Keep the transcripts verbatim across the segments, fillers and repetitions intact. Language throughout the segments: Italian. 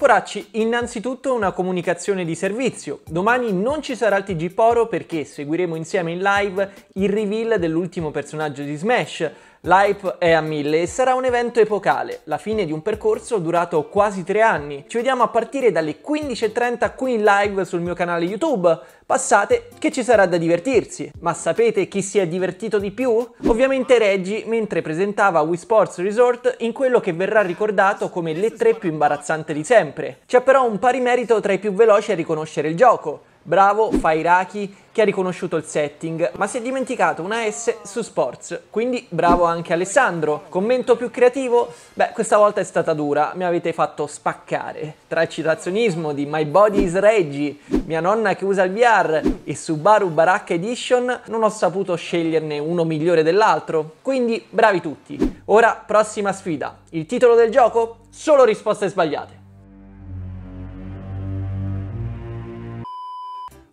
Poracci, innanzitutto una comunicazione di servizio. Domani non ci sarà il T G Poro perché seguiremo insieme in live il reveal dell'ultimo personaggio di Smash. L'hype è a mille e sarà un evento epocale, la fine di un percorso durato quasi tre anni. Ci vediamo a partire dalle quindici e trenta qui in live sul mio canale YouTube. Passate che ci sarà da divertirsi. Ma sapete chi si è divertito di più? Ovviamente Reggie, mentre presentava Wii Sports Resort in quello che verrà ricordato come le tre più imbarazzanti di sempre. C'è però un pari merito tra i più veloci a riconoscere il gioco. Bravo Fairaki che ha riconosciuto il setting, ma si è dimenticato una S su Sports, quindi bravo anche Alessandro. Commento più creativo? Beh, questa volta è stata dura, mi avete fatto spaccare. Tra il citazionismo di My Body is Reggie, mia nonna che usa il V R e Subaru Baraka Edition, non ho saputo sceglierne uno migliore dell'altro, quindi bravi tutti. Ora, prossima sfida. Il titolo del gioco? Solo risposte sbagliate.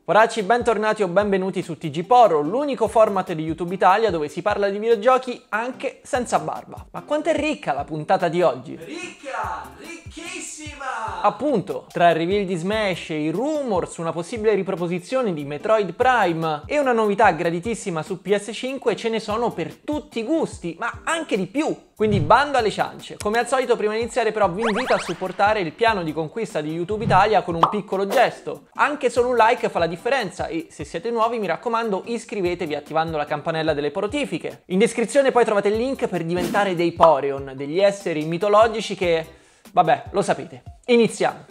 Poracci, bentornati o benvenuti su T G Poro, l'unico format di YouTube Italia dove si parla di videogiochi anche senza barba. Ma quanto è ricca la puntata di oggi? Ricca! Ricchissima! Appunto, tra il reveal di Smash e i rumor su una possibile riproposizione di Metroid Prime e una novità graditissima su P S cinque, ce ne sono per tutti i gusti, ma anche di più. Quindi bando alle ciance. Come al solito, prima di iniziare però vi invito a supportare il piano di conquista di YouTube Italia con un piccolo gesto. Anche solo un like fa la differenza. differenza e se siete nuovi mi raccomando iscrivetevi attivando la campanella delle notifiche. In descrizione poi trovate il link per diventare dei Poreon, degli esseri mitologici che, vabbè, lo sapete. Iniziamo!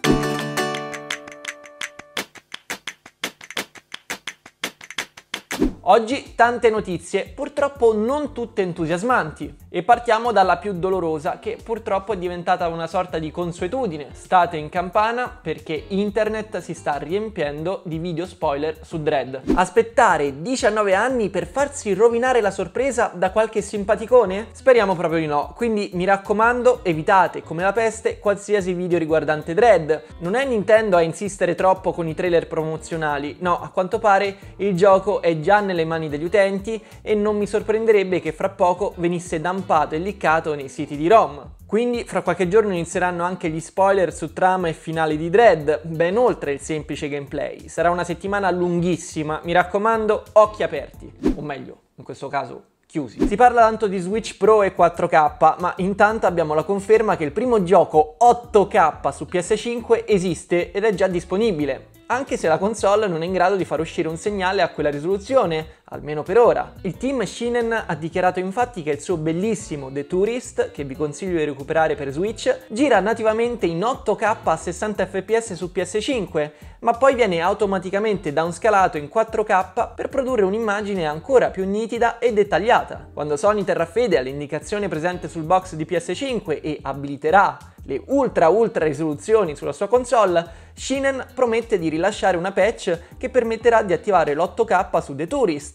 Oggi tante notizie, purtroppo non tutte entusiasmanti, e partiamo dalla più dolorosa che purtroppo è diventata una sorta di consuetudine. State in campana perché internet si sta riempiendo di video spoiler su Dread. Aspettare diciannove anni per farsi rovinare la sorpresa da qualche simpaticone? Speriamo proprio di no, quindi mi raccomando evitate come la peste qualsiasi video riguardante Dread. Non è Nintendo a insistere troppo con i trailer promozionali, no, a quanto pare il gioco è già nel le mani degli utenti e non mi sorprenderebbe che fra poco venisse dumpato e liccato nei siti di ROM. Quindi fra qualche giorno inizieranno anche gli spoiler su trama e finale di Dread, ben oltre il semplice gameplay. Sarà una settimana lunghissima, mi raccomando occhi aperti, o meglio, in questo caso chiusi. Si parla tanto di Switch Pro e quattro K, ma intanto abbiamo la conferma che il primo gioco otto K su P S cinque esiste ed è già disponibile, anche se la console non è in grado di far uscire un segnale a quella risoluzione, almeno per ora. Il team Shinen ha dichiarato infatti che il suo bellissimo The Tourist, che vi consiglio di recuperare per Switch, gira nativamente in otto K a sessanta F P S su P S cinque, ma poi viene automaticamente downscalato in quattro K per produrre un'immagine ancora più nitida e dettagliata. Quando Sony terrà fede all'indicazione presente sul box di P S cinque e abiliterà le ultra ultra risoluzioni sulla sua console, Shinen promette di rilasciare una patch che permetterà di attivare l'otto K su The Tourist.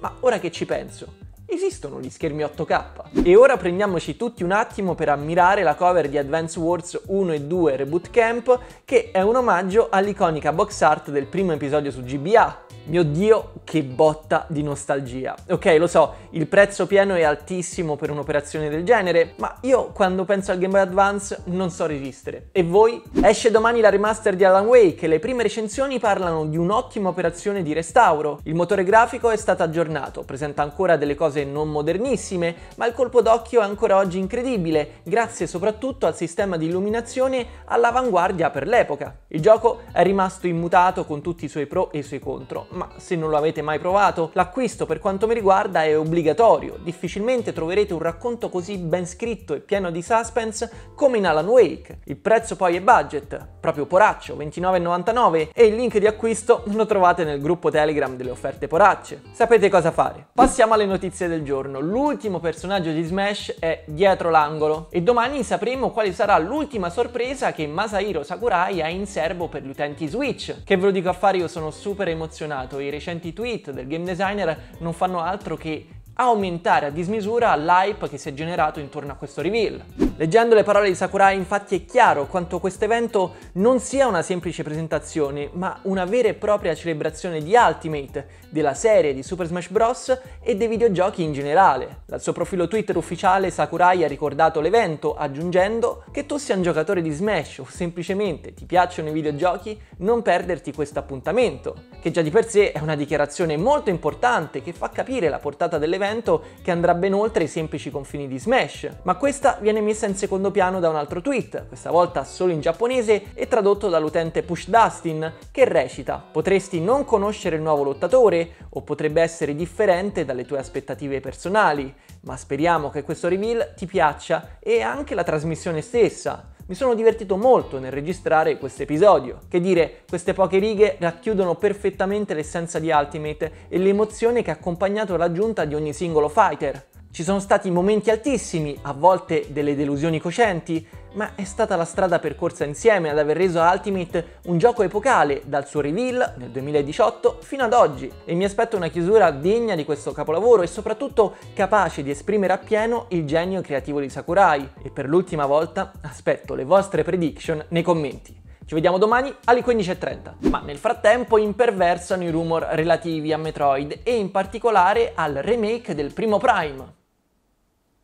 Ma ora che ci penso, esistono gli schermi otto K? E ora prendiamoci tutti un attimo per ammirare la cover di Advance Wars uno e due Reboot Camp, che è un omaggio all'iconica box art del primo episodio su G B A. Mio Dio, che botta di nostalgia. Ok, lo so, il prezzo pieno è altissimo per un'operazione del genere, ma io quando penso al Game Boy Advance non so resistere. E voi? Esce domani la remaster di Alan Wake e le prime recensioni parlano di un'ottima operazione di restauro. Il motore grafico è stato aggiornato, presenta ancora delle cose non modernissime, ma il colpo d'occhio è ancora oggi incredibile, grazie soprattutto al sistema di illuminazione all'avanguardia per l'epoca. Il gioco è rimasto immutato con tutti i suoi pro e i suoi contro. Ma se non lo avete mai provato, l'acquisto per quanto mi riguarda è obbligatorio. Difficilmente troverete un racconto così ben scritto e pieno di suspense come in Alan Wake. Il prezzo poi è budget, proprio poraccio, ventinove e novantanove, e il link di acquisto lo trovate nel gruppo Telegram delle offerte poracce. Sapete cosa fare. Passiamo alle notizie del giorno. L'ultimo personaggio di Smash è dietro l'angolo e domani sapremo quale sarà l'ultima sorpresa che Masahiro Sakurai ha in serbo per gli utenti Switch. Che ve lo dico a fare, io sono super emozionato. I recenti tweet del game designer non fanno altro che aumentare a dismisura l'hype che si è generato intorno a questo reveal. Leggendo le parole di Sakurai, infatti, è chiaro quanto questo evento non sia una semplice presentazione, ma una vera e propria celebrazione di Ultimate, della serie di Super Smash Bros. E dei videogiochi in generale. Dal suo profilo Twitter ufficiale, Sakurai ha ricordato l'evento aggiungendo che tu sia un giocatore di Smash o semplicemente ti piacciono i videogiochi, non perderti questo appuntamento, che già di per sé è una dichiarazione molto importante che fa capire la portata dell'evento, che andrà ben oltre i semplici confini di Smash. Ma questa viene messa in secondo piano da un altro tweet, questa volta solo in giapponese e tradotto dall'utente Push Dustin, che recita: potresti non conoscere il nuovo lottatore o potrebbe essere differente dalle tue aspettative personali, ma speriamo che questo reveal ti piaccia e anche la trasmissione stessa. Mi sono divertito molto nel registrare questo episodio. Che dire, queste poche righe racchiudono perfettamente l'essenza di Ultimate e l'emozione che ha accompagnato l'aggiunta di ogni singolo fighter. Ci sono stati momenti altissimi, a volte delle delusioni cocenti, ma è stata la strada percorsa insieme ad aver reso Ultimate un gioco epocale dal suo reveal nel duemiladiciotto fino ad oggi, e mi aspetto una chiusura degna di questo capolavoro e soprattutto capace di esprimere appieno il genio creativo di Sakurai. E per l'ultima volta aspetto le vostre prediction nei commenti. Ci vediamo domani alle quindici e trenta. Ma nel frattempo imperversano i rumor relativi a Metroid e in particolare al remake del primo Prime.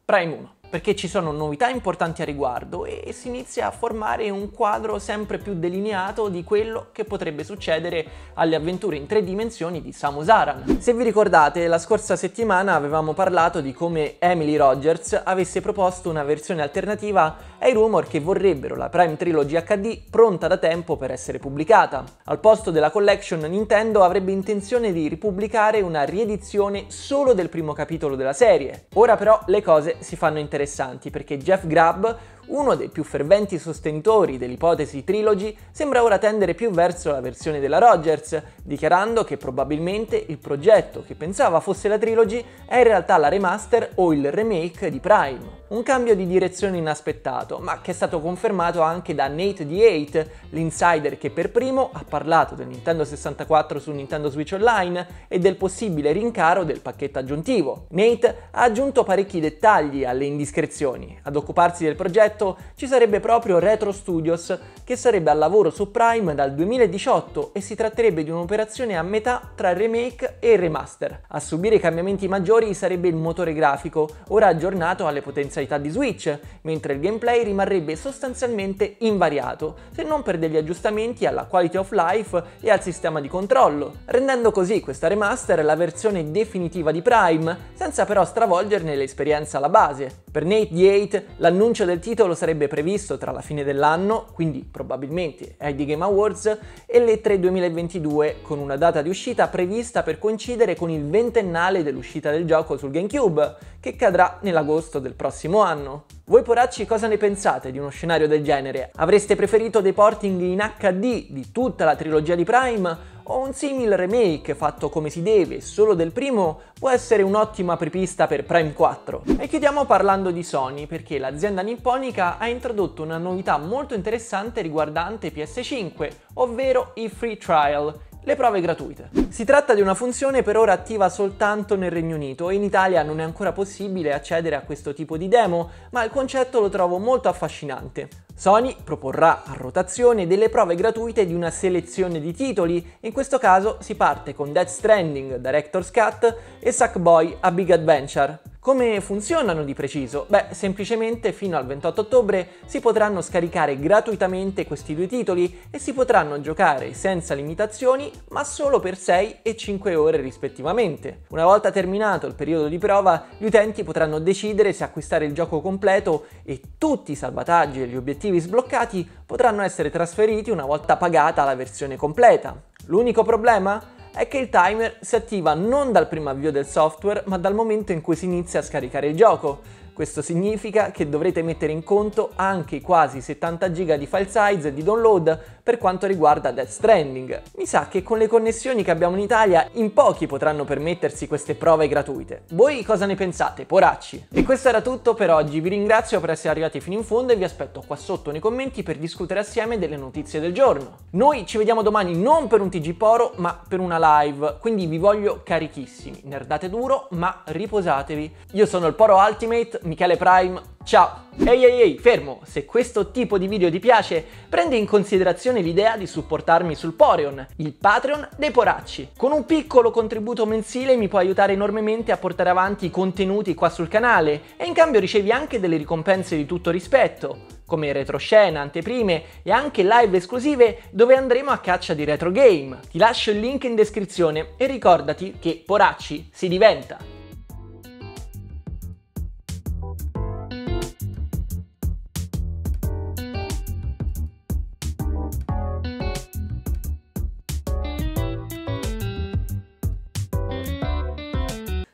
Prime uno. Perché ci sono novità importanti a riguardo e si inizia a formare un quadro sempre più delineato di quello che potrebbe succedere alle avventure in tre dimensioni di Samus Aran. Se vi ricordate, la scorsa settimana avevamo parlato di come Emily Rogers avesse proposto una versione alternativa ai rumor che vorrebbero la Prime Trilogy acca di pronta da tempo per essere pubblicata. Al posto della collection, Nintendo avrebbe intenzione di ripubblicare una riedizione solo del primo capitolo della serie. Ora però le cose si fanno interessanti. interessanti perché Jeff Grubb, uno dei più ferventi sostenitori dell'ipotesi trilogy, sembra ora tendere più verso la versione della Rogers, dichiarando che probabilmente il progetto che pensava fosse la trilogy è in realtà la remaster o il remake di Prime. Un cambio di direzione inaspettato, ma che è stato confermato anche da Nate D otto, l'insider che per primo ha parlato del Nintendo sessantaquattro su Nintendo Switch Online e del possibile rincaro del pacchetto aggiuntivo. Nate ha aggiunto parecchi dettagli alle indiscrezioni. Ad occuparsi del progetto ci sarebbe proprio Retro Studios, che sarebbe al lavoro su Prime dal duemiladiciotto e si tratterebbe di un'operazione a metà tra il remake e il remaster. A subire i cambiamenti maggiori sarebbe il motore grafico, ora aggiornato alle potenzialità di Switch, mentre il gameplay rimarrebbe sostanzialmente invariato, se non per degli aggiustamenti alla quality of life e al sistema di controllo, rendendo così questa remaster la versione definitiva di Prime, senza però stravolgerne l'esperienza alla base. Per Nate D otto l'annuncio del titolo lo sarebbe previsto tra la fine dell'anno, quindi probabilmente ai The Game Awards, e l'E tre duemilaventidue, con una data di uscita prevista per coincidere con il ventennale dell'uscita del gioco sul GameCube, che cadrà nell'agosto del prossimo anno. Voi poracci cosa ne pensate di uno scenario del genere? Avreste preferito dei porting in acca di di tutta la trilogia di Prime? O un simile remake fatto come si deve, solo del primo, può essere un'ottima apripista per Prime quattro. E chiudiamo parlando di Sony, perché l'azienda nipponica ha introdotto una novità molto interessante riguardante P S cinque, ovvero i free trial, le prove gratuite. Si tratta di una funzione per ora attiva soltanto nel Regno Unito e in Italia non è ancora possibile accedere a questo tipo di demo, ma il concetto lo trovo molto affascinante. Sony proporrà a rotazione delle prove gratuite di una selezione di titoli, in questo caso si parte con Death Stranding Director's Cut e Sackboy: A Big Adventure. Come funzionano di preciso? Beh, semplicemente fino al ventotto ottobre si potranno scaricare gratuitamente questi due titoli e si potranno giocare senza limitazioni, ma solo per sei e cinque ore rispettivamente. Una volta terminato il periodo di prova, gli utenti potranno decidere se acquistare il gioco completo e tutti i salvataggi e gli obiettivi sbloccati potranno essere trasferiti una volta pagata la versione completa. L'unico problema? È che il timer si attiva non dal primo avvio del software, ma dal momento in cui si inizia a scaricare il gioco. Questo significa che dovrete mettere in conto anche i quasi settanta giga di file size di download per quanto riguarda Death Stranding. Mi sa che con le connessioni che abbiamo in Italia in pochi potranno permettersi queste prove gratuite. Voi cosa ne pensate, poracci? E questo era tutto per oggi, vi ringrazio per essere arrivati fino in fondo e vi aspetto qua sotto nei commenti per discutere assieme delle notizie del giorno. Noi ci vediamo domani non per un T G Poro, ma per una live, quindi vi voglio carichissimi, nerdate duro ma riposatevi. Io sono il Poro Ultimate, Michele Prime, ciao! Ehi ehi ehi, fermo! Se questo tipo di video ti piace, prendi in considerazione l'idea di supportarmi sul POREON, il Patreon dei Poracci. Con un piccolo contributo mensile mi puoi aiutare enormemente a portare avanti i contenuti qua sul canale e in cambio ricevi anche delle ricompense di tutto rispetto, come retroscena, anteprime e anche live esclusive dove andremo a caccia di retro game. Ti lascio il link in descrizione e ricordati che Poracci si diventa!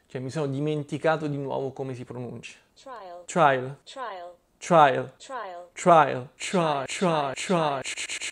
Cioè, mi sono dimenticato di nuovo come si pronuncia. Trial. Trial. Trial. Trial. Trial. Trial. Trial. Trial. Trial. Trial.